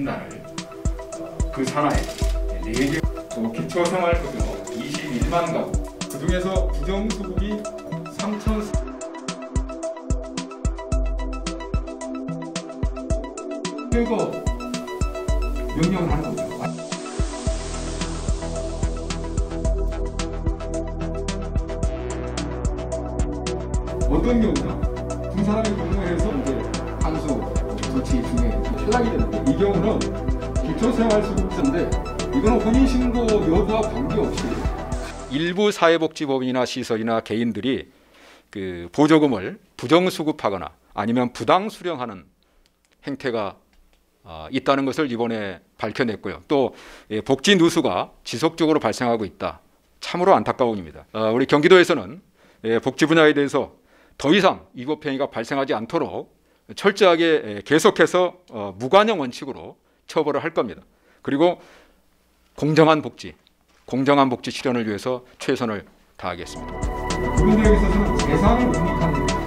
날 그 산하에 4개 기초 생활급여 21만 가구, 그 중에서 부정소득이 3,000. 그리고 명령하는 거죠. 어떤 경우가 두 사람이 공모해서 이제 한수 조치 중에 탈락이 되는데, 이 경우는 기초생활수급자인데 이거는 혼인신고 여부와 관계없이 일부 사회복지법인이나 시설이나 개인들이 그 보조금을 부정수급하거나 아니면 부당 수령하는 행태가 있다는 것을 이번에 밝혀냈고요. 또 복지 누수가 지속적으로 발생하고 있다. 참으로 안타까운 일입니다. 우리 경기도에서는 복지 분야에 대해서 더 이상 위법 행위가 발생하지 않도록 철저하게 계속해서 무관용 원칙으로 처벌을 할 겁니다. 그리고 공정한 복지 실현을 위해서 최선을 다하겠습니다. 이 문제에 있어서는 재산을 공익하는